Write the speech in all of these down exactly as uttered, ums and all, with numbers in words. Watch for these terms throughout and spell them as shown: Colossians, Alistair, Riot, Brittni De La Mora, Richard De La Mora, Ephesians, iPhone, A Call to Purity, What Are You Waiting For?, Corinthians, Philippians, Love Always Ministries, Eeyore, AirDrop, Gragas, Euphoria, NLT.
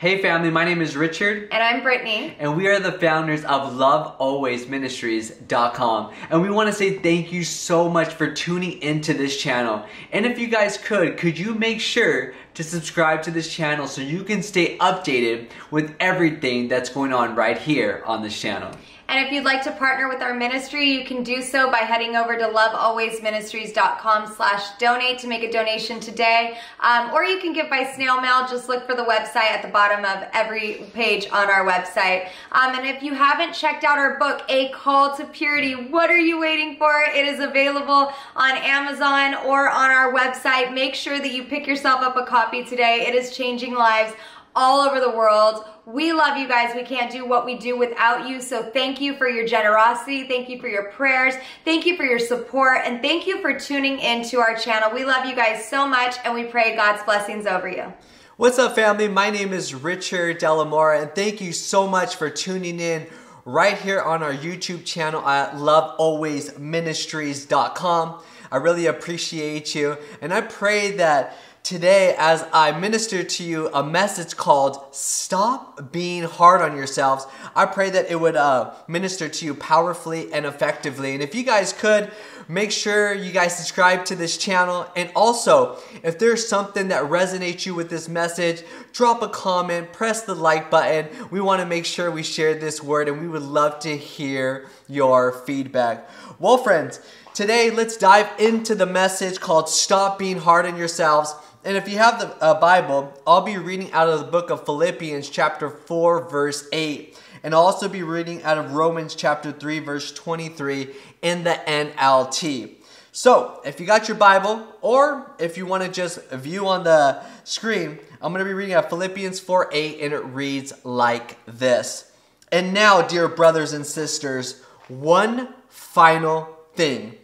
Hey family, my name is Richard. And I'm Brittni. And we are the founders of love always ministries dot com. And we want to say thank you so much for tuning into this channel. And if you guys could, could you make sure to subscribe to this channel so you can stay updated with everything that's going on right here on this channel. And if you'd like to partner with our ministry, you can do so by heading over to love always ministries dot com slash donate to make a donation today. Um, or you can give by snail mail. Just look for the website at the bottom of every page on our website. Um, and if you haven't checked out our book, A Call to Purity, What Are You Waiting For? It is available on Amazon or on our website. Make sure that you pick yourself up a copy today. It is changing lives all over the world. We love you guys. We can't do what we do without you. So thank you for your generosity. Thank you for your prayers. Thank you for your support. And thank you for tuning into our channel. We love you guys so much, and we pray God's blessings over you. What's up, family? My name is Richard De La Mora, and thank you so much for tuning in right here on our YouTube channel at love always ministries dot com. I really appreciate you, and I pray that today, as I minister to you a message called Stop Being Hard on Yourselves, I pray that it would uh, minister to you powerfully and effectively. And if you guys could, make sure you guys subscribe to this channel. And also, if there's something that resonates you with this message, drop a comment, press the like button. We want to make sure we share this word, and we would love to hear your feedback. Well, friends, today let's dive into the message called Stop Being Hard on Yourselves. And if you have the uh, Bible, I'll be reading out of the book of Philippians chapter four, verse eight. And I'll also be reading out of Romans chapter three, verse twenty-three in the N L T. So if you got your Bible, or if you want to just view on the screen, I'm going to be reading out Philippians four, eight, and it reads like this. And now, dear brothers and sisters, one final thing.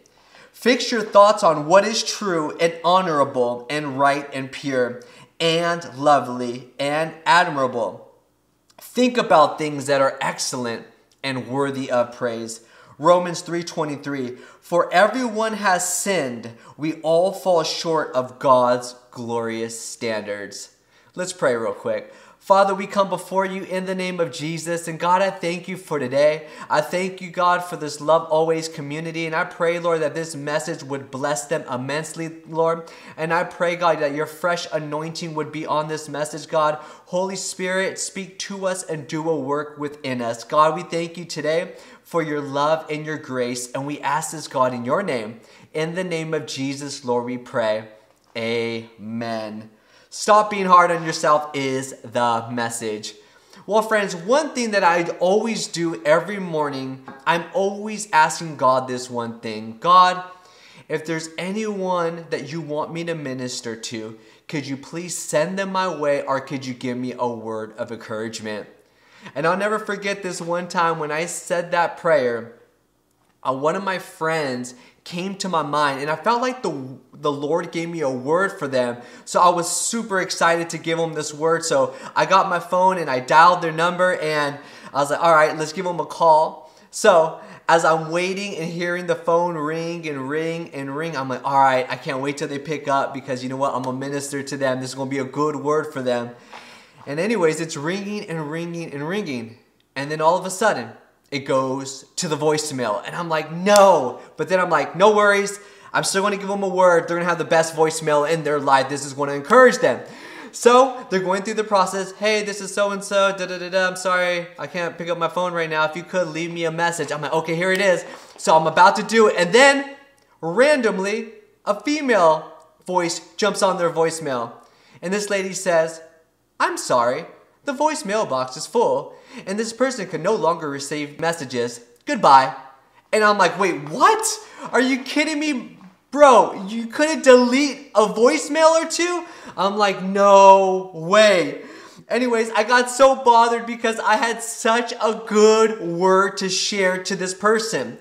Fix your thoughts on what is true and honorable and right and pure and lovely and admirable. Think about things that are excellent and worthy of praise. Romans three twenty-three, for everyone has sinned. We all fall short of God's glorious standards. Let's pray real quick. Father, we come before you in the name of Jesus. And God, I thank you for today. I thank you, God, for this Love Always community. And I pray, Lord, that this message would bless them immensely, Lord. And I pray, God, that your fresh anointing would be on this message, God. Holy Spirit, speak to us and do a work within us. God, we thank you today for your love and your grace. And we ask this, God, in your name. In the name of Jesus, Lord, we pray. Amen. Stop being hard on yourself is the message. Well, friends, one thing that I always do every morning, I'm always asking God this one thing. God, if there's anyone that you want me to minister to, could you please send them my way, or could you give me a word of encouragement? And I'll never forget this one time when I said that prayer, uh, one of my friends came to my mind, and I felt like the the Lord gave me a word for them. So I was super excited to give them this word. So I got my phone and I dialed their number, and I was like, all right, let's give them a call. So as I'm waiting and hearing the phone ring and ring and ring, I'm like, all right, I can't wait till they pick up, because you know what? I'm gonna minister to them. This is gonna be a good word for them. And anyways, it's ringing and ringing and ringing. And then all of a sudden, it goes to the voicemail. And I'm like, no. But then I'm like, no worries. I'm still going to give them a word. They're going to have the best voicemail in their life. This is going to encourage them. So they're going through the process. Hey, this is so-and-so. Da, da, da, da. I'm sorry. I can't pick up my phone right now. If you could leave me a message. I'm like, okay, here it is. So I'm about to do it. And then randomly, a female voice jumps on their voicemail. And this lady says, I'm sorry. The voicemail box is full, and this person can no longer receive messages. Goodbye. And I'm like, wait, what? Are you kidding me? Bro, you couldn't delete a voicemail or two? I'm like, no way. Anyways, I got so bothered because I had such a good word to share to this person.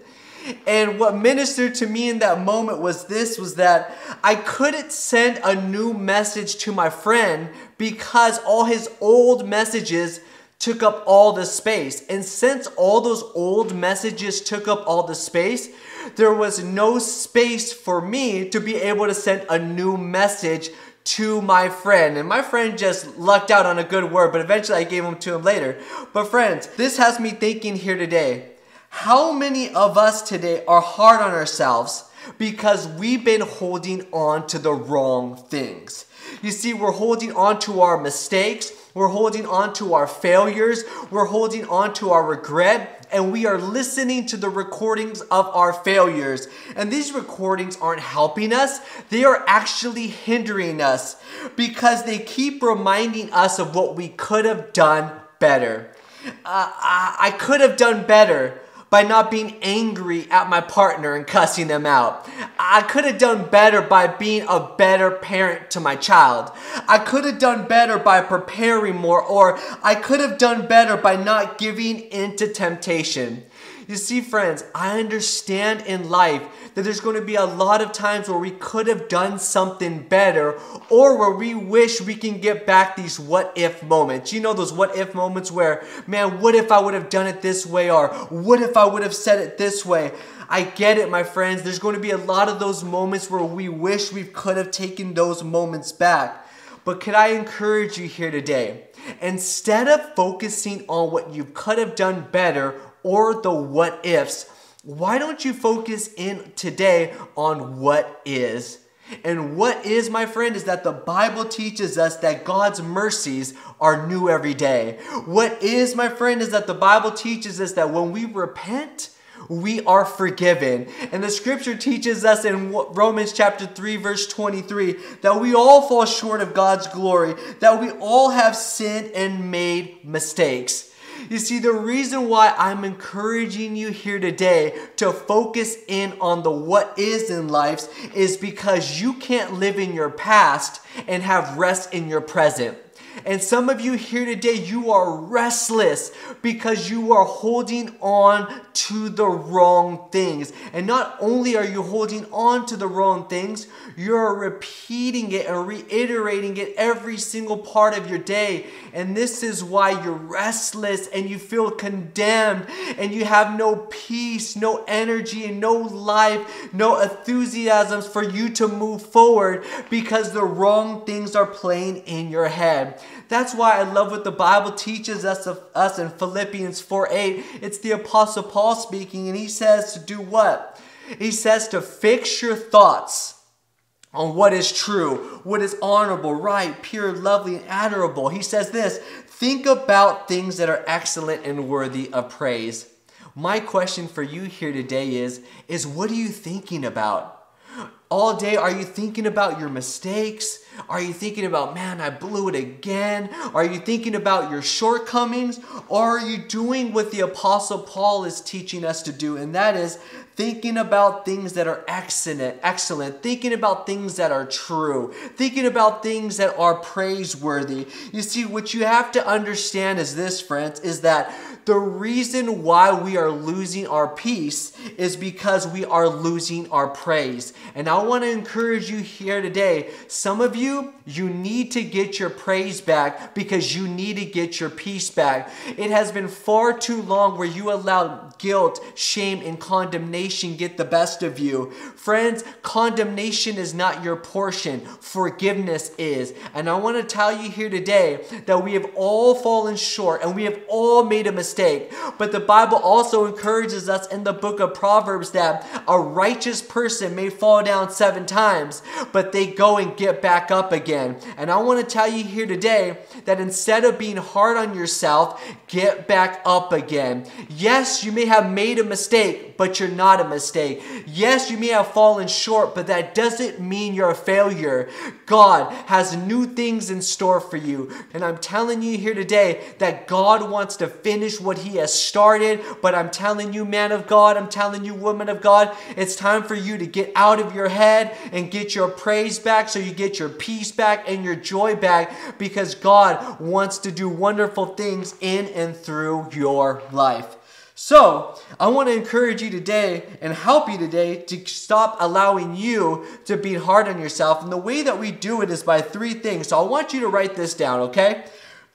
And what ministered to me in that moment was this, was that I couldn't send a new message to my friend because all his old messages took up all the space. And since all those old messages took up all the space, there was no space for me to be able to send a new message to my friend. And my friend just lucked out on a good word, but eventually I gave them to him later. But friends, this has me thinking here today. How many of us today are hard on ourselves because we've been holding on to the wrong things? You see, we're holding on to our mistakes, we're holding on to our failures, we're holding on to our regret, and we are listening to the recordings of our failures. And these recordings aren't helping us, they are actually hindering us because they keep reminding us of what we could have done better. Uh, I, I could have done better by not being angry at my partner and cussing them out. I could have done better by being a better parent to my child. I could have done better by preparing more, or I could have done better by not giving in to temptation. You see, friends, I understand in life that there's going to be a lot of times where we could have done something better, or where we wish we can get back these what-if moments. You know, those what-if moments where, man, what if I would have done it this way, or what if I would have said it this way? I get it, my friends. There's going to be a lot of those moments where we wish we could have taken those moments back. But could I encourage you here today? Instead of focusing on what you could have done better or the what-ifs, why don't you focus in today on what is? And what is, my friend, is that the Bible teaches us that God's mercies are new every day. What is, my friend, is that the Bible teaches us that when we repent, we are forgiven. And the scripture teaches us in Romans chapter three, verse twenty-three, that we all fall short of God's glory, that we all have sinned and made mistakes. You see, the reason why I'm encouraging you here today to focus in on the what is in life is because you can't live in your past and have rest in your present. And some of you here today, you are restless because you are holding on to the wrong things. And not only are you holding on to the wrong things, you're repeating it and reiterating it every single part of your day. And this is why you're restless and you feel condemned and you have no peace, no energy, and no life, no enthusiasms for you to move forward because the wrong things are playing in your head. That's why I love what the Bible teaches us of us in Philippians four eight. It's the Apostle Paul speaking, and he says to do what? He says to fix your thoughts on what is true, what is honorable, right, pure, lovely, and admirable. He says this: think about things that are excellent and worthy of praise. My question for you here today is, is what are you thinking about? All day, are you thinking about your mistakes? Are you thinking about, man, I blew it again? Are you thinking about your shortcomings? Or are you doing what the Apostle Paul is teaching us to do? And that is thinking about things that are excellent, excellent, thinking about things that are true, thinking about things that are praiseworthy. You see, what you have to understand is this, friends, is that the reason why we are losing our peace is because we are losing our praise. And I want to encourage you here today. Some of you, you need to get your praise back because you need to get your peace back. It has been far too long where you allowed guilt, shame, and condemnation get the best of you. Friends, condemnation is not your portion. Forgiveness is. And I want to tell you here today that we have all fallen short and we have all made a mistake. But the Bible also encourages us in the book of Proverbs that a righteous person may fall down seven times, but they go and get back up again. And I want to tell you here today that instead of being hard on yourself, get back up again. Yes, you may have made a mistake, but you're not a mistake. Yes, you may have fallen short, but that doesn't mean you're a failure. God has new things in store for you. And I'm telling you here today that God wants to finish what he has started. But I'm telling you, man of God, I'm telling you, woman of God, it's time for you to get out of your head and get your praise back so you get your peace back and your joy back, because God wants to do wonderful things in and through your life. So I want to encourage you today and help you today to stop allowing you to be hard on yourself. And the way that we do it is by three things. So I want you to write this down, okay?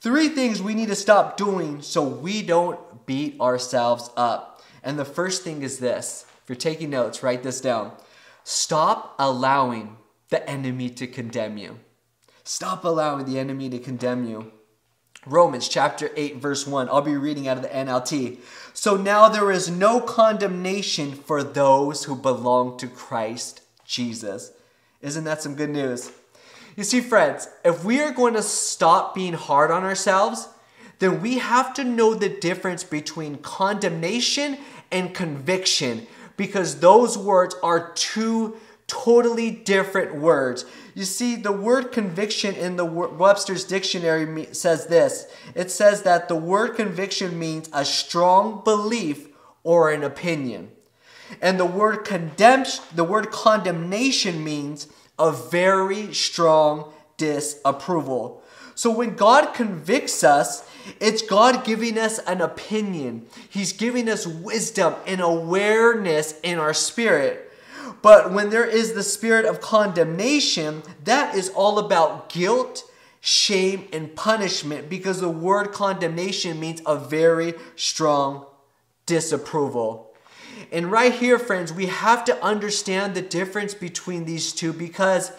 Three things we need to stop doing so we don't beat ourselves up. And the first thing is this. If you're taking notes, write this down. Stop allowing the enemy to condemn you. Stop allowing the enemy to condemn you. Romans chapter eight, verse one. I'll be reading out of the N L T. So now there is no condemnation for those who belong to Christ Jesus. Isn't that some good news? You see, friends, if we are going to stop being hard on ourselves, then we have to know the difference between condemnation and conviction, because those words are two totally different words. You see, the word conviction in the Webster's Dictionary says this. It says that the word conviction means a strong belief or an opinion. And the word condemn- the word condemnation means a very strong disapproval. So when God convicts us, it's God giving us an opinion. He's giving us wisdom and awareness in our spirit. But when there is the spirit of condemnation, that is all about guilt, shame, and punishment, because the word condemnation means a very strong disapproval. And right here, friends, we have to understand the difference between these two, because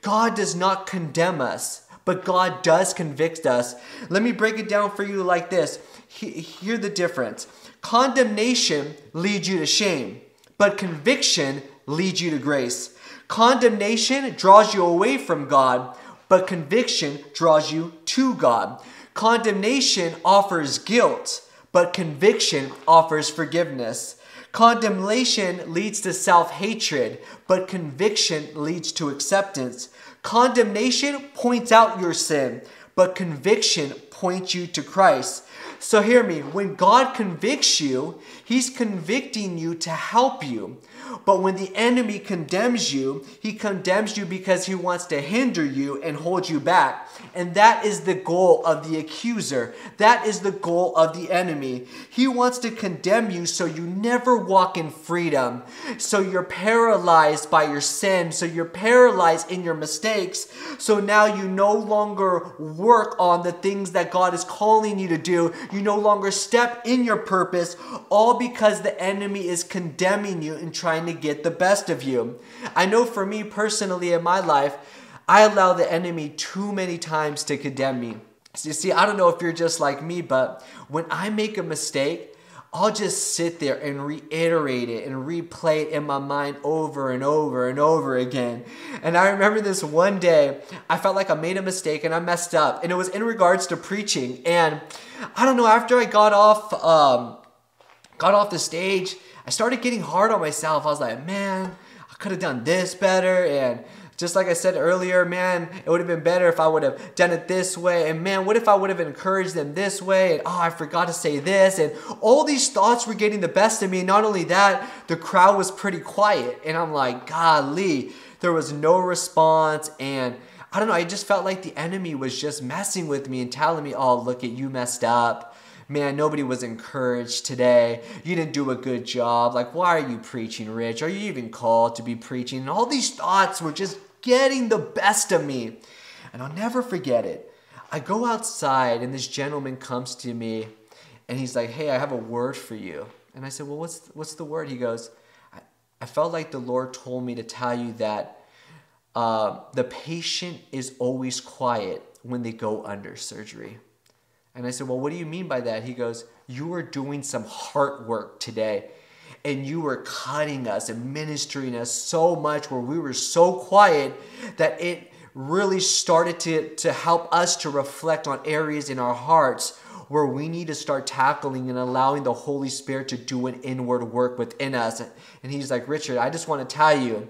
God does not condemn us, but God does convict us. Let me break it down for you like this. Hear the difference. Condemnation leads you to shame, but conviction leads you to grace. Condemnation draws you away from God, but conviction draws you to God. Condemnation offers guilt, but conviction offers forgiveness. Condemnation leads to self-hatred, but conviction leads to acceptance. Condemnation points out your sin, but conviction points you to Christ. So hear me, when God convicts you, he's convicting you to help you. But when the enemy condemns you, he condemns you because he wants to hinder you and hold you back. And that is the goal of the accuser. That is the goal of the enemy. He wants to condemn you so you never walk in freedom. So you're paralyzed by your sin. So you're paralyzed in your mistakes. So now you no longer work on the things that God is calling you to do. You no longer step in your purpose, all because the enemy is condemning you and trying to get the best of you. I know for me personally in my life, I allow the enemy too many times to condemn me. So you see, I don't know if you're just like me, but when I make a mistake, I'll just sit there and reiterate it and replay it in my mind over and over and over again. And I remember this one day, I felt like I made a mistake and I messed up. And it was in regards to preaching. And I don't know, after I got off, um, got off the stage, I started getting hard on myself. I was like, man, I could have done this better. And just like I said earlier, man, it would have been better if I would have done it this way. And man, what if I would have encouraged them this way? And oh, I forgot to say this. And all these thoughts were getting the best of me. Not only that, the crowd was pretty quiet. And I'm like, golly, there was no response. And I don't know, I just felt like the enemy was just messing with me and telling me, oh, look at you messed up. Man, nobody was encouraged today. You didn't do a good job. Like, why are you preaching, Rich? Are you even called to be preaching? And all these thoughts were just getting the best of me. And I'll never forget it. I go outside and this gentleman comes to me and he's like, hey, I have a word for you. And I said, well, what's, what's the word? He goes, I, I felt like the Lord told me to tell you that uh, the patient is always quiet when they go under surgery. And I said, well, what do you mean by that? He goes, you were doing some heart work today and you were cutting us and ministering us so much where we were so quiet that it really started to, to help us to reflect on areas in our hearts where we need to start tackling and allowing the Holy Spirit to do an inward work within us. And he's like, Richard, I just want to tell you,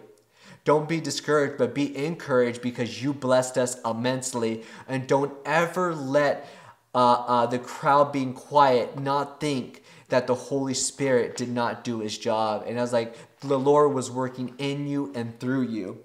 don't be discouraged, but be encouraged because you blessed us immensely. And don't ever let Uh, uh, the crowd being quiet not think that the Holy Spirit did not do his job. And I was like, the Lord was working in you and through you.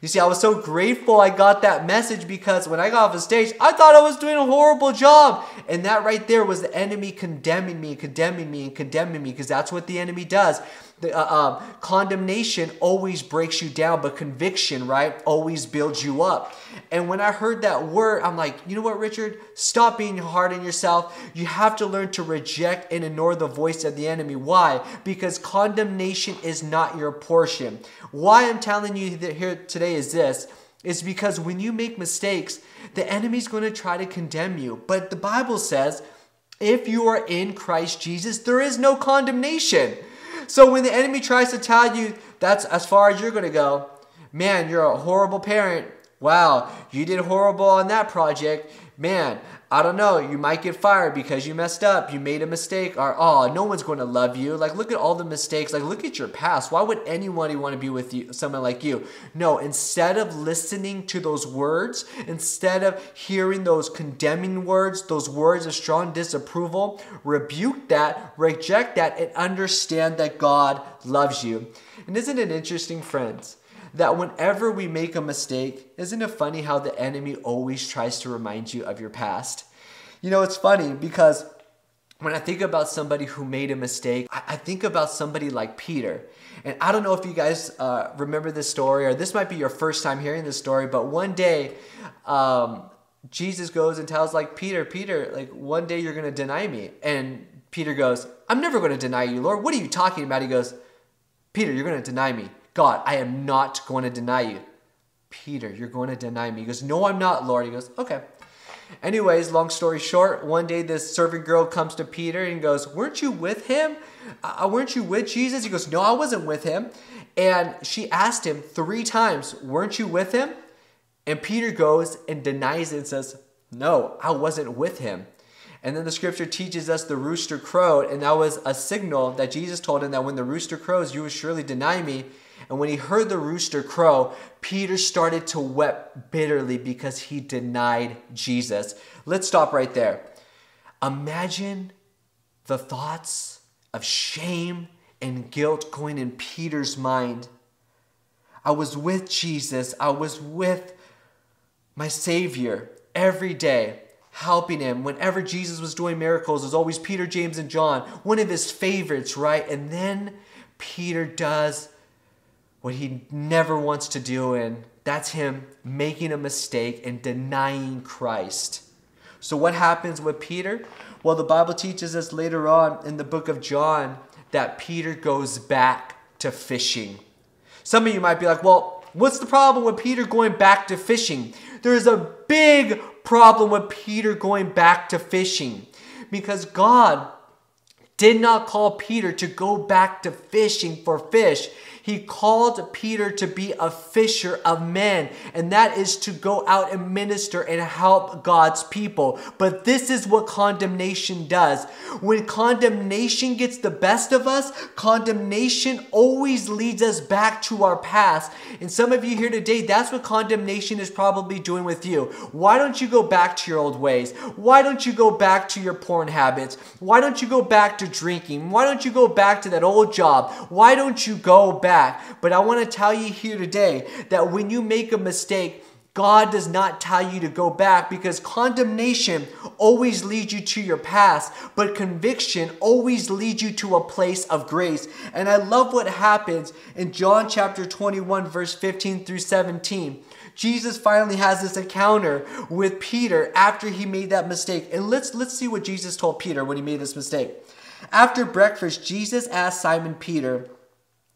You see, I was so grateful I got that message because when I got off the stage, I thought I was doing a horrible job. And that right there was the enemy condemning me, condemning me, and condemning me because that's what the enemy does. The, uh, um, condemnation always breaks you down, but conviction, right, always builds you up. And when I heard that word, I'm like, you know what, Richard? Stop being hard on yourself. You have to learn to reject and ignore the voice of the enemy. Why? Because condemnation is not your portion. Why I'm telling you that here today is this. is because when you make mistakes, the enemy's going to try to condemn you. But the Bible says, if you are in Christ Jesus, there is no condemnation. So when the enemy tries to tell you that's as far as you're going to go, man, you're a horrible parent. Wow, you did horrible on that project. Man, I don't know, you might get fired because you messed up, you made a mistake, or oh, no one's going to love you. Like, look at all the mistakes. Like, look at your past. Why would anybody want to be with you, someone like you? No, instead of listening to those words, instead of hearing those condemning words, those words of strong disapproval, rebuke that, reject that, and understand that God loves you. And isn't it interesting, friends, that whenever we make a mistake, isn't it funny how the enemy always tries to remind you of your past? You know, it's funny because when I think about somebody who made a mistake, I think about somebody like Peter. And I don't know if you guys uh, remember this story, or this might be your first time hearing this story, but one day um, Jesus goes and tells like, Peter, Peter, like one day you're going to deny me. And Peter goes, I'm never going to deny you, Lord. What are you talking about? He goes, Peter, you're going to deny me. God, I am not going to deny you. Peter, you're going to deny me. He goes, no, I'm not, Lord. He goes, okay. Anyways, long story short, one day this servant girl comes to Peter and goes, weren't you with him? Uh, weren't you with Jesus? He goes, no, I wasn't with him. And she asked him three times, weren't you with him? And Peter goes and denies it and says, no, I wasn't with him. And then the scripture teaches us the rooster crowed, and that was a signal that Jesus told him that when the rooster crows, you will surely deny me. And when he heard the rooster crow, Peter started to weep bitterly because he denied Jesus. Let's stop right there. Imagine the thoughts of shame and guilt going in Peter's mind. I was with Jesus. I was with my Savior every day, helping him. Whenever Jesus was doing miracles, it was always Peter, James, and John, one of his favorites, right? And then Peter does what he never wants to do, and that's him making a mistake and denying Christ. So what happens with Peter? Well, the Bible teaches us later on in the book of John that Peter goes back to fishing. Some of you might be like, well, what's the problem with Peter going back to fishing? There's a big problem with Peter going back to fishing because God did not call Peter to go back to fishing for fish. He called Peter to be a fisher of men, and that is to go out and minister and help God's people. But this is what condemnation does. When condemnation gets the best of us, condemnation always leads us back to our past. And some of you here today, that's what condemnation is probably doing with you. Why don't you go back to your old ways? Why don't you go back to your porn habits? Why don't you go back to drinking? Why don't you go back to that old job? Why don't you go back? But I want to tell you here today that when you make a mistake, God does not tell you to go back because condemnation always leads you to your past, but conviction always leads you to a place of grace. And I love what happens in John chapter twenty-one, verse fifteen through seventeen. Jesus finally has this encounter with Peter after he made that mistake. And let's, let's see what Jesus told Peter when he made this mistake. After breakfast, Jesus asked Simon Peter,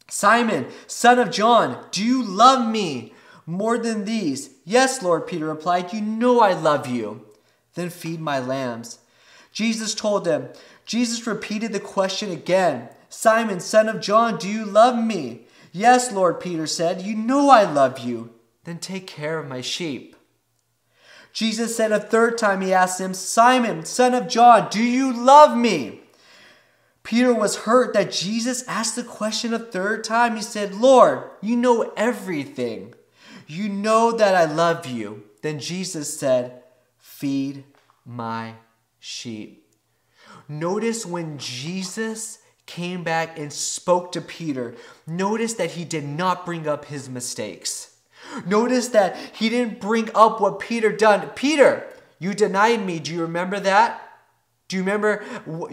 Simon, son of John, do you love me more than these? Yes, Lord, Peter replied, you know I love you. Then feed my lambs. Jesus told him, Jesus repeated the question again. Simon, son of John, do you love me? Yes, Lord, Peter said, you know I love you. Then take care of my sheep. Jesus said a third time, he asked him, Simon, son of John, do you love me? Peter was hurt that Jesus asked the question a third time. He said, Lord, you know everything. You know that I love you. Then Jesus said, feed my sheep. Notice when Jesus came back and spoke to Peter, notice that he did not bring up his mistakes. Notice that he didn't bring up what Peter done. Peter, you denied me. Do you remember that? Do you remember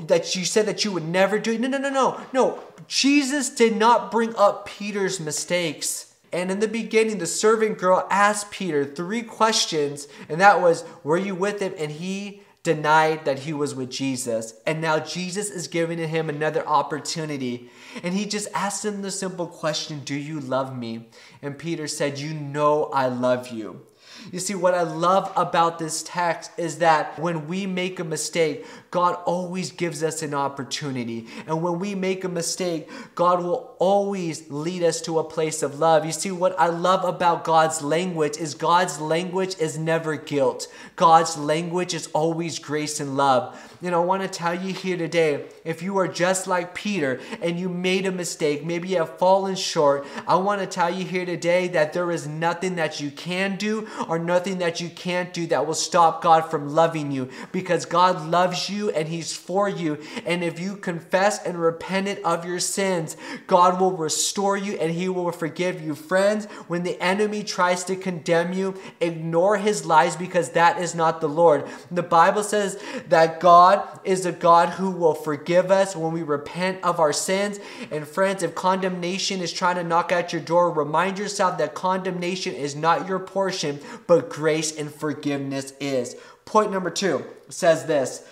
that you said that you would never do it? No, no, no, no, no. Jesus did not bring up Peter's mistakes. And in the beginning, the servant girl asked Peter three questions, and that was, were you with him? And he denied that he was with Jesus. And now Jesus is giving him another opportunity. And he just asked him the simple question, do you love me? And Peter said, you know I love you. You see, what I love about this text is that when we make a mistake, God always gives us an opportunity. And when we make a mistake, God will always lead us to a place of love. You see, what I love about God's language is God's language is never guilt. God's language is always grace and love. And I want to tell you here today, if you are just like Peter and you made a mistake, maybe you have fallen short, I want to tell you here today that there is nothing that you can do or nothing that you can't do that will stop God from loving you, because God loves you and he's for you. And if you confess and repent of your sins, God will restore you and he will forgive you. Friends, when the enemy tries to condemn you, ignore his lies, because that is not the Lord. The Bible says that God is a God who will forgive us when we repent of our sins. And friends, if condemnation is trying to knock at your door, remind yourself that condemnation is not your portion, but grace and forgiveness is. Point number two says this: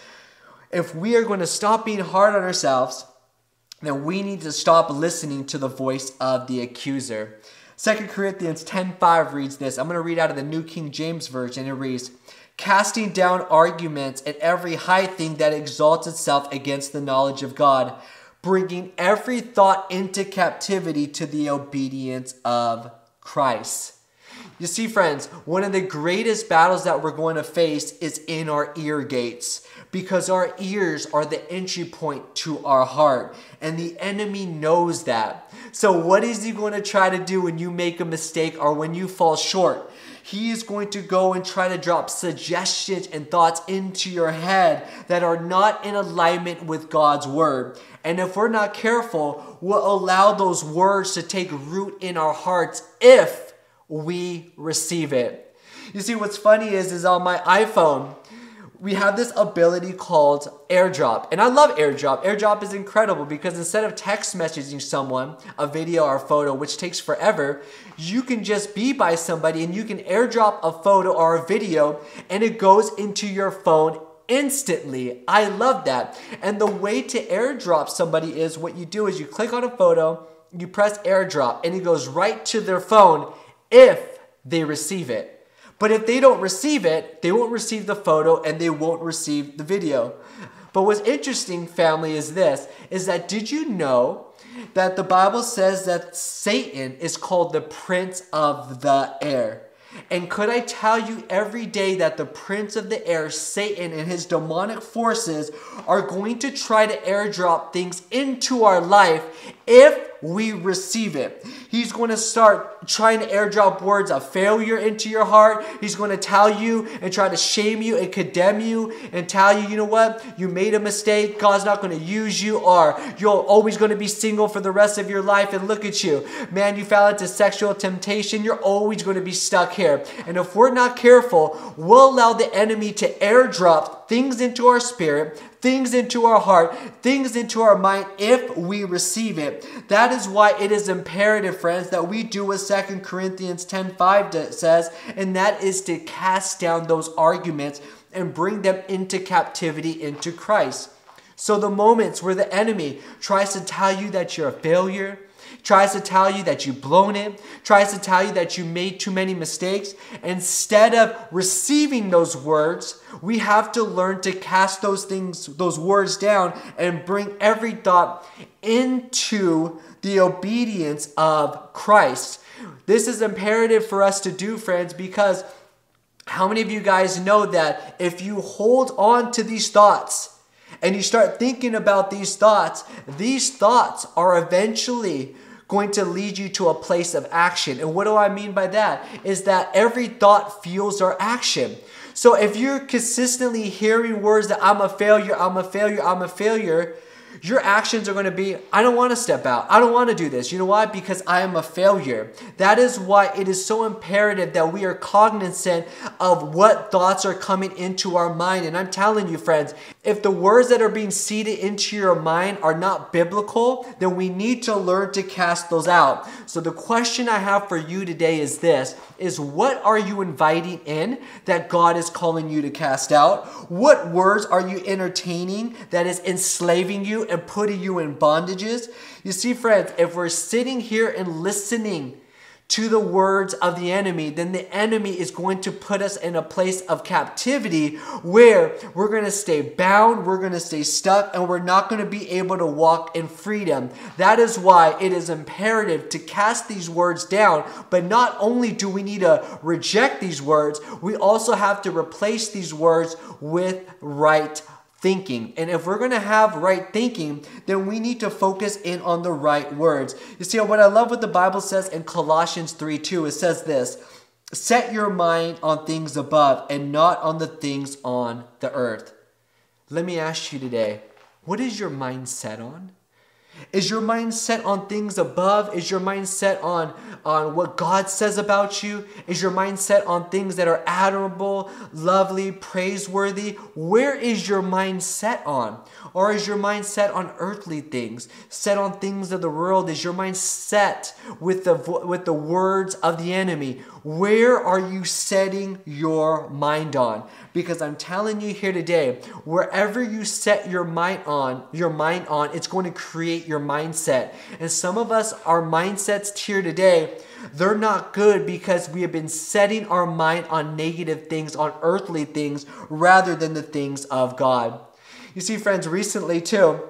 if we are going to stop being hard on ourselves, then we need to stop listening to the voice of the accuser. Second Corinthians ten five reads this. I'm going to read out of the New King James Version. It reads, casting down arguments and every high thing that exalts itself against the knowledge of God, bringing every thought into captivity to the obedience of Christ. You see, friends, one of the greatest battles that we're going to face is in our ear gates, because our ears are the entry point to our heart, and the enemy knows that. So what is he going to try to do when you make a mistake or when you fall short? He is going to go and try to drop suggestions and thoughts into your head that are not in alignment with God's word. And if we're not careful, we'll allow those words to take root in our hearts if we receive it. You see, what's funny is, is on my iPhone, we have this ability called AirDrop. And I love AirDrop. AirDrop is incredible because instead of text messaging someone a video or a photo, which takes forever, you can just be by somebody and you can AirDrop a photo or a video and it goes into your phone instantly. I love that. And the way to AirDrop somebody is what you do is you click on a photo, you press AirDrop, and it goes right to their phone if they receive it. But if they don't receive it, they won't receive the photo and they won't receive the video. But what's interesting, family, is this, is that did you know that the Bible says that Satan is called the prince of the air? And could I tell you every day that the prince of the air, Satan, and his demonic forces are going to try to airdrop things into our life if we receive it. He's going to start trying to airdrop words of failure into your heart. He's going to tell you and try to shame you and condemn you and tell you, you know what, you made a mistake. God's not going to use you, or you're always going to be single for the rest of your life. And look at you, man, you fell into sexual temptation. You're always going to be stuck here. And if we're not careful, we'll allow the enemy to airdrop things into our spirit, things into our heart, things into our mind if we receive it. That is why it is imperative, friends, that we do what Second Corinthians ten five says, and that is to cast down those arguments and bring them into captivity into Christ. So the moments where the enemy tries to tell you that you're a failure, tries to tell you that you've blown it, tries to tell you that you made too many mistakes, instead of receiving those words, we have to learn to cast those things, those words down and bring every thought into the obedience of Christ. This is imperative for us to do, friends, because how many of you guys know that if you hold on to these thoughts, and you start thinking about these thoughts, these thoughts are eventually going to lead you to a place of action. And what do I mean by that? Is that every thought fuels our action. So if you're consistently hearing words that I'm a failure, I'm a failure, I'm a failure, your actions are going to be, I don't want to step out. I don't want to do this. You know why? Because I am a failure. That is why it is so imperative that we are cognizant of what thoughts are coming into our mind. And I'm telling you, friends, If the words that are being seeded into your mind are not biblical, then we need to learn to cast those out. So the question I have for you today is this, is what are you inviting in that God is calling you to cast out? What words are you entertaining that is enslaving you and putting you in bondages? You see, friends, if we're sitting here and listening to the words of the enemy, then the enemy is going to put us in a place of captivity where we're going to stay bound, we're going to stay stuck, and we're not going to be able to walk in freedom. That is why it is imperative to cast these words down, but not only do we need to reject these words, we also have to replace these words with right thinking. And if we're going to have right thinking, then we need to focus in on the right words. You see, what I love what the Bible says in Colossians three two, it says this, set your mind on things above and not on the things on the earth. Let me ask you today, what is your mind set on? Is your mind set on things above? Is your mind set on, on what God says about you? Is your mind set on things that are admirable, lovely, praiseworthy? Where is your mind set on? Or is your mind set on earthly things, set on things of the world? Is your mind set with the, with the words of the enemy? Where are you setting your mind on? Because I'm telling you here today, wherever you set your mind on, your mind on, it's going to create your mindset. And some of us, our mindsets here today, they're not good because we have been setting our mind on negative things, on earthly things, rather than the things of God. You see, friends, recently too,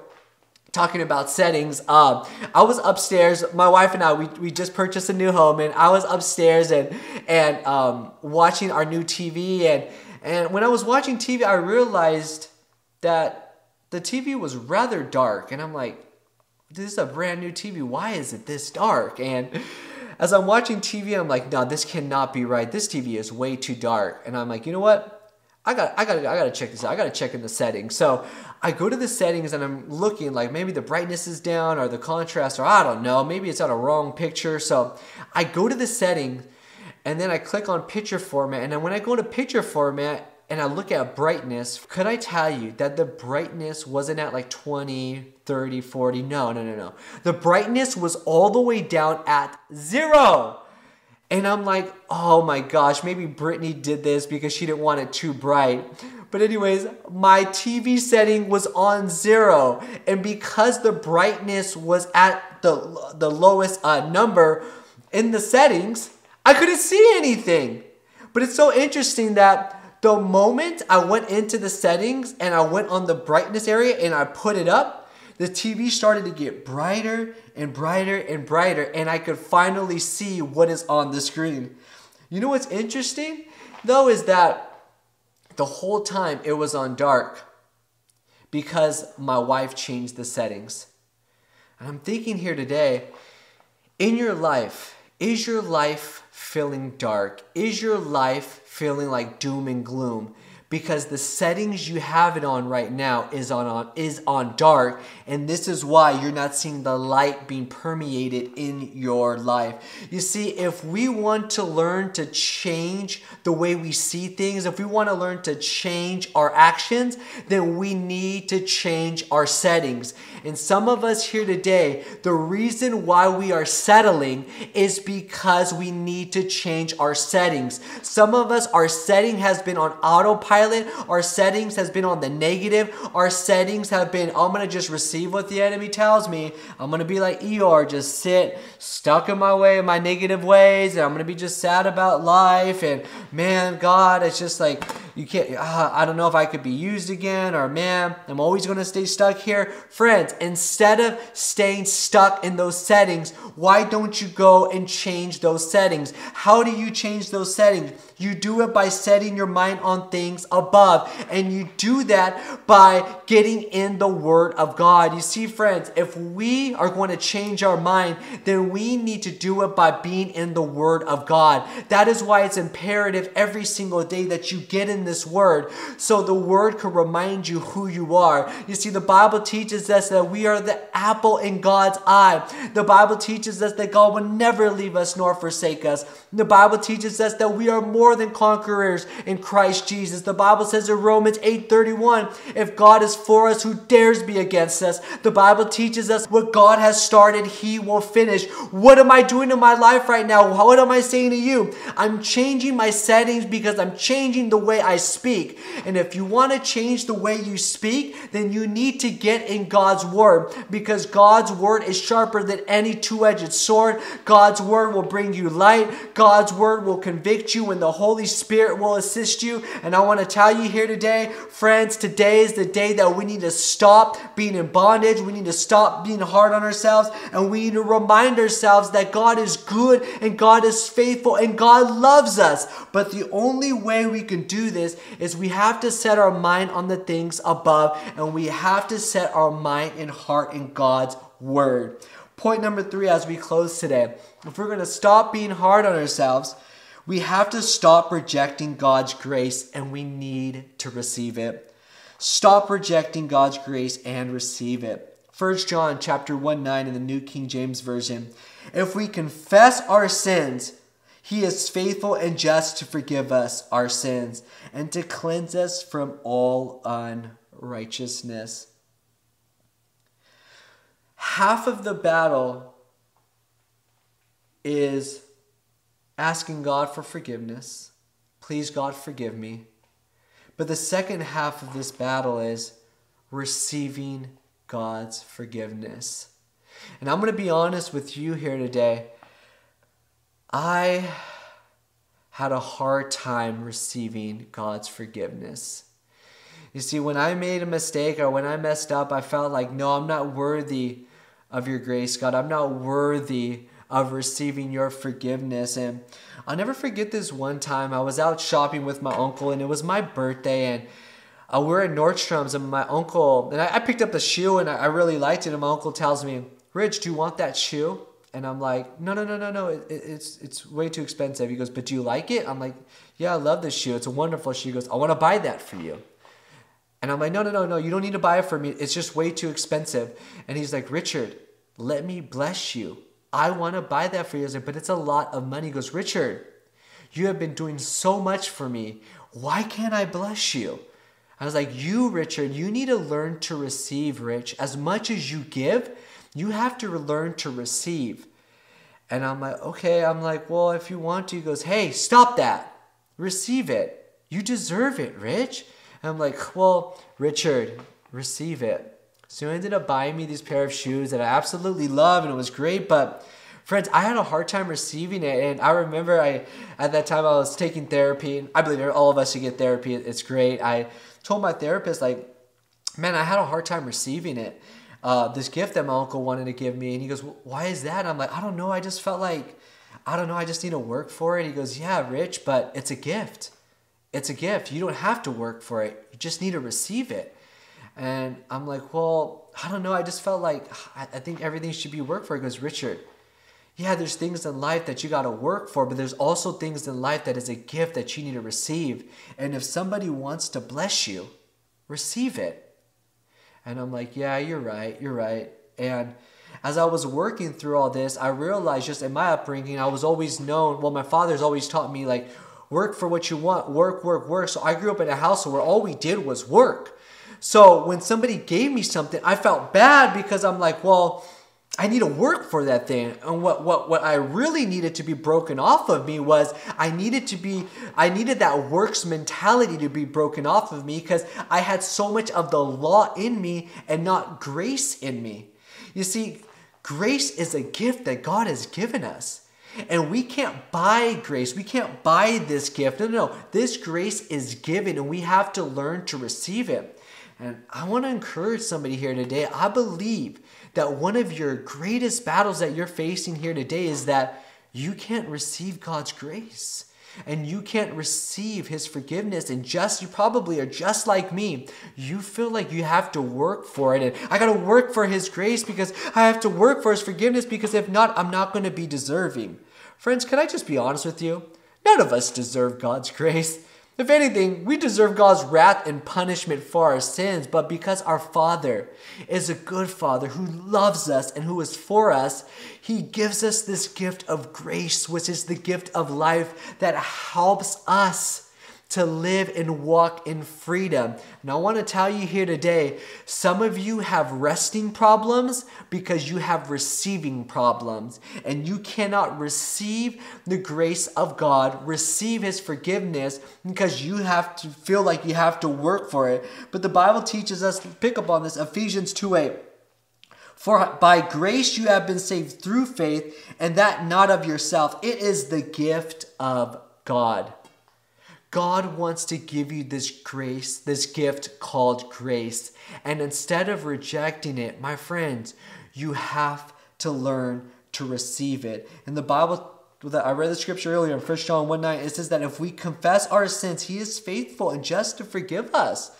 talking about settings, um, I was upstairs, my wife and I, we, we just purchased a new home, and I was upstairs and and um, watching our new T V, and, and when I was watching T V, I realized that the T V was rather dark, and I'm like, this is a brand new T V, why is it this dark? And as I'm watching T V, I'm like, no, this cannot be right, this T V is way too dark, and I'm like, you know what? I got, I got, I got to check this out. I got to check in the settings. So I go to the settings and I'm looking like maybe the brightness is down or the contrast, or I don't know, maybe it's on a wrong picture. So I go to the settings and then I click on picture format. And then when I go to picture format and I look at brightness, could I tell you that the brightness wasn't at like twenty, thirty, forty? No, no, no, no. The brightness was all the way down at zero. And I'm like, oh my gosh, maybe Brittni did this because she didn't want it too bright. But anyways, my T V setting was on zero. And because the brightness was at the, the lowest uh, number in the settings, I couldn't see anything. But it's so interesting that the moment I went into the settings and I went on the brightness area and I put it up, the T V started to get brighter and brighter and brighter, and I could finally see what is on the screen. You know what's interesting, though, is that the whole time it was on dark because my wife changed the settings. And I'm thinking here today, in your life, is your life feeling dark? Is your life feeling like doom and gloom? Because the settings you have it on right now is on, on is on dark, and this is why you're not seeing the light being permeated in your life. You see, if we want to learn to change the way we see things, if we want to learn to change our actions, then we need to change our settings. And some of us here today, the reason why we are settling is because we need to change our settings. Some of us, our setting has been on autopilot. Our settings has been on the negative. Our settings have been, I'm going to just receive what the enemy tells me. I'm going to be like Eeyore, just sit stuck in my way, in my negative ways. And I'm going to be just sad about life. And man, God, it's just like, you can't, uh, I don't know if I could be used again, or man, I'm always going to stay stuck here. Friends, instead of staying stuck in those settings, why don't you go and change those settings? How do you change those settings? You do it by setting your mind on things above, and you do that by getting in the Word of God. You see, friends, if we are going to change our mind, then we need to do it by being in the Word of God. That is why it's imperative every single day that you get in in this word so the word could remind you who you are. You see, the Bible teaches us that we are the apple in God's eye. The Bible teaches us that God will never leave us nor forsake us. The Bible teaches us that we are more than conquerors in Christ Jesus. The Bible says in Romans eight thirty-one, if God is for us, who dares be against us? The Bible teaches us what God has started, He will finish. What am I doing in my life right now? What am I saying to you? I'm changing my settings because I'm changing the way I speak. And if you want to change the way you speak, then you need to get in God's word, because God's word is sharper than any two-edged sword. God's word will bring you light. God's word will convict you, and the Holy Spirit will assist you. And I want to tell you here today, friends, today is the day that we need to stop being in bondage. We need to stop being hard on ourselves, and we need to remind ourselves that God is good and God is faithful and God loves us. But the only way we can do this is we have to set our mind on the things above, and we have to set our mind and heart in God's word. Point number three as we close today. If we're going to stop being hard on ourselves, we have to stop rejecting God's grace, and we need to receive it. Stop rejecting God's grace and receive it. First John chapter one, nine in the New King James Version. If we confess our sins, He is faithful and just to forgive us our sins and to cleanse us from all unrighteousness. Half of the battle is asking God for forgiveness. Please, God, forgive me. But the second half of this battle is receiving forgiveness. God's forgiveness. And I'm going to be honest with you here today. I had a hard time receiving God's forgiveness. You see, when I made a mistake or when I messed up, I felt like, no, I'm not worthy of your grace, God. I'm not worthy of receiving your forgiveness. And I'll never forget this one time. I was out shopping with my uncle, and it was my birthday, and Uh, we were at Nordstrom's, and my uncle, and I, I picked up the shoe, and I, I really liked it, and my uncle tells me, Rich, do you want that shoe? And I'm like, no, no, no, no, no, it, it, it's it's way too expensive. He goes, but do you like it? I'm like, yeah, I love this shoe. It's a wonderful shoe. He goes, I want to buy that for you. And I'm like, no, no, no, no, you don't need to buy it for me. It's just way too expensive. And he's like, Richard, let me bless you. I want to buy that for you. I was like, but it's a lot of money. He goes, Richard, you have been doing so much for me. Why can't I bless you? I was like, you, Richard, you need to learn to receive, Rich. As much as you give, you have to learn to receive. And I'm like, okay. I'm like, well, if you want to. He goes, hey, stop that. Receive it. You deserve it, Rich. And I'm like, well, Richard, receive it. So he ended up buying me these pair of shoes that I absolutely love, and it was great, but friends, I had a hard time receiving it. And I remember I, at that time I was taking therapy. I believe all of us should get therapy. It's great. I told my therapist, like, man, I had a hard time receiving it. Uh, this gift that my uncle wanted to give me. And he goes, why is that? And I'm like, I don't know. I just felt like, I don't know. I just need to work for it. He goes, yeah, Rich, but it's a gift. It's a gift. You don't have to work for it. You just need to receive it. And I'm like, well, I don't know. I just felt like, I, I think everything should be worked for. He goes, Richard, yeah, there's things in life that you got to work for, but there's also things in life that is a gift that you need to receive. And if somebody wants to bless you, receive it. And I'm like, yeah, you're right, you're right. And as I was working through all this, I realized just in my upbringing, I was always known, well, my father's always taught me, like, work for what you want, work, work, work. So I grew up in a house where all we did was work. So when somebody gave me something, I felt bad because I'm like, well, I need to work for that thing. And what, what, what I really needed to be broken off of me was I needed to be, I needed that works mentality to be broken off of me, because I had so much of the law in me and not grace in me. You see, grace is a gift that God has given us. And we can't buy grace. We can't buy this gift. No, no, no. This grace is given, and we have to learn to receive it. And I want to encourage somebody here today. I believe that one of your greatest battles that you're facing here today is that you can't receive God's grace, and you can't receive His forgiveness. And just, you probably are just like me. You feel like you have to work for it. And I got to work for His grace because I have to work for His forgiveness, because if not, I'm not going to be deserving. Friends, can I just be honest with you? None of us deserve God's grace. If anything, we deserve God's wrath and punishment for our sins, but because our Father is a good Father who loves us and who is for us, He gives us this gift of grace, which is the gift of life that helps us to live and walk in freedom. And I want to tell you here today, some of you have resting problems because you have receiving problems, and you cannot receive the grace of God, receive His forgiveness, because you have to feel like you have to work for it. But the Bible teaches us, pick up on this, Ephesians two eight. For by grace you have been saved through faith, and that not of yourself. It is the gift of God. God wants to give you this grace, this gift called grace. And instead of rejecting it, my friends, you have to learn to receive it. In the Bible, I read the scripture earlier in First John one nine, it says that if we confess our sins, He is faithful and just to forgive us.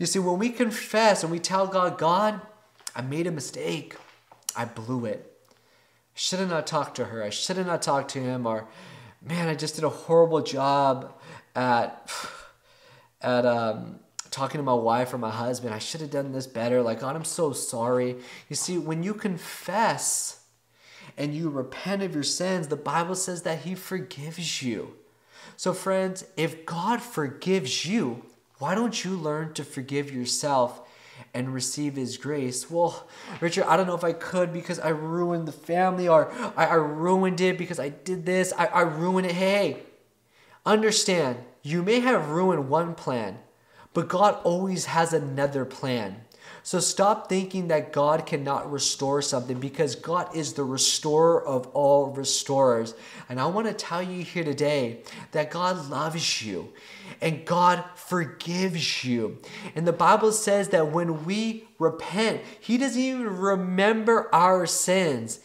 You see, when we confess and we tell God, God, I made a mistake. I blew it. I should have not talked to her. I should have not talked to him. Or, man, I just did a horrible job at at um, talking to my wife or my husband. I should have done this better. Like, God, I'm so sorry. You see, when you confess and you repent of your sins, the Bible says that He forgives you. So friends, if God forgives you, why don't you learn to forgive yourself and receive His grace? Well, Richard, I don't know if I could because I ruined the family, or I, I ruined it because I did this. I, I ruined it. Hey, understand, you may have ruined one plan, but God always has another plan. So stop thinking that God cannot restore something, because God is the restorer of all restorers. And I want to tell you here today that God loves you and God forgives you. And the Bible says that when we repent, He doesn't even remember our sins.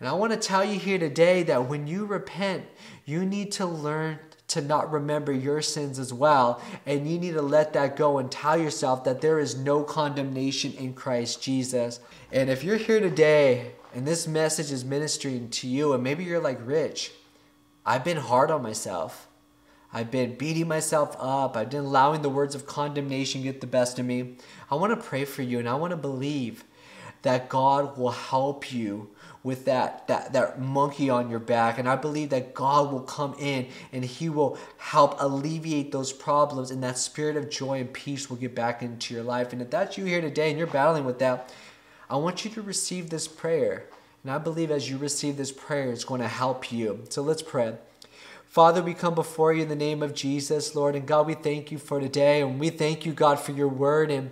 And I want to tell you here today that when you repent, you need to learn to not remember your sins as well. And you need to let that go and tell yourself that there is no condemnation in Christ Jesus. And if you're here today and this message is ministering to you, and maybe you're like, Rich, I've been hard on myself. I've been beating myself up. I've been allowing the words of condemnation get the best of me. I want to pray for you, and I want to believe that God will help you with that, that, that monkey on your back. And I believe that God will come in and He will help alleviate those problems, and that spirit of joy and peace will get back into your life. And if that's you here today and you're battling with that, I want you to receive this prayer. And I believe as you receive this prayer, it's going to help you. So let's pray. Father, we come before You in the name of Jesus, Lord. And God, we thank You for today. And we thank You, God, for Your word. And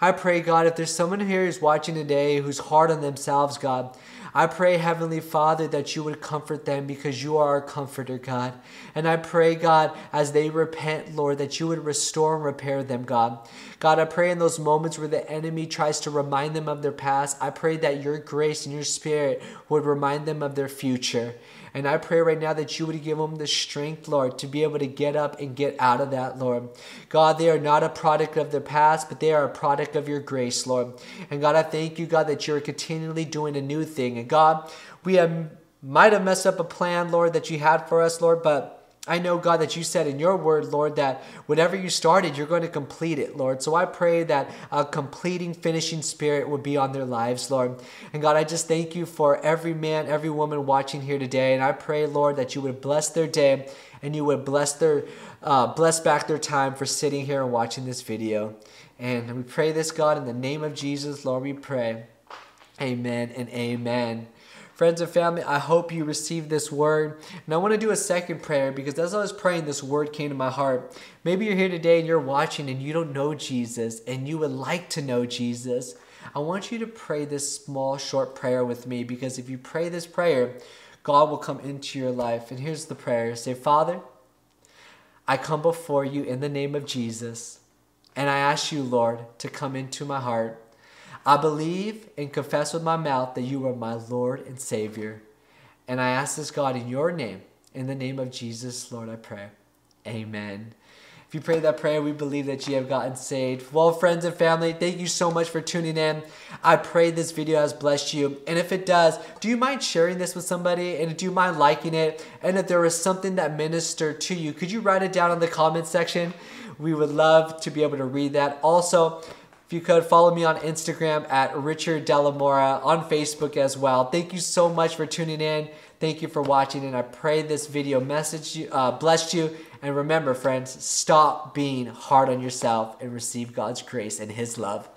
I pray, God, if there's someone here who's watching today who's hard on themselves, God, I pray, Heavenly Father, that You would comfort them, because You are our comforter, God. And I pray, God, as they repent, Lord, that You would restore and repair them, God. God, I pray in those moments where the enemy tries to remind them of their past, I pray that Your grace and Your Spirit would remind them of their future. And I pray right now that You would give them the strength, Lord, to be able to get up and get out of that, Lord. God, they are not a product of their past, but they are a product of Your grace, Lord. And God, I thank You, God, that You're continually doing a new thing. And God, we have, might have messed up a plan, Lord, that You had for us, Lord, but I know, God, that You said in Your word, Lord, that whatever You started, You're going to complete it, Lord. So I pray that a completing, finishing spirit will be on their lives, Lord. And God, I just thank You for every man, every woman watching here today. And I pray, Lord, that You would bless their day, and You would bless their, uh, bless back their time for sitting here and watching this video. And we pray this, God, in the name of Jesus, Lord, we pray. Amen and amen. Friends and family, I hope you received this word. And I want to do a second prayer, because as I was praying, this word came to my heart. Maybe you're here today and you're watching and you don't know Jesus, and you would like to know Jesus. I want you to pray this small, short prayer with me, because if you pray this prayer, God will come into your life. And here's the prayer. Say, Father, I come before You in the name of Jesus, and I ask You, Lord, to come into my heart. I believe and confess with my mouth that You are my Lord and Savior. And I ask this, God, in Your name, in the name of Jesus, Lord, I pray. Amen. If you prayed that prayer, we believe that you have gotten saved. Well, friends and family, thank you so much for tuning in. I pray this video has blessed you. And if it does, do you mind sharing this with somebody? And do you mind liking it? And if there was something that ministered to you, could you write it down in the comment section? We would love to be able to read that. Also, if you could, follow me on Instagram at Richard De La Mora, on Facebook as well. Thank you so much for tuning in. Thank you for watching, and I pray this video message you, uh, blessed you. And remember, friends, stop being hard on yourself and receive God's grace and His love.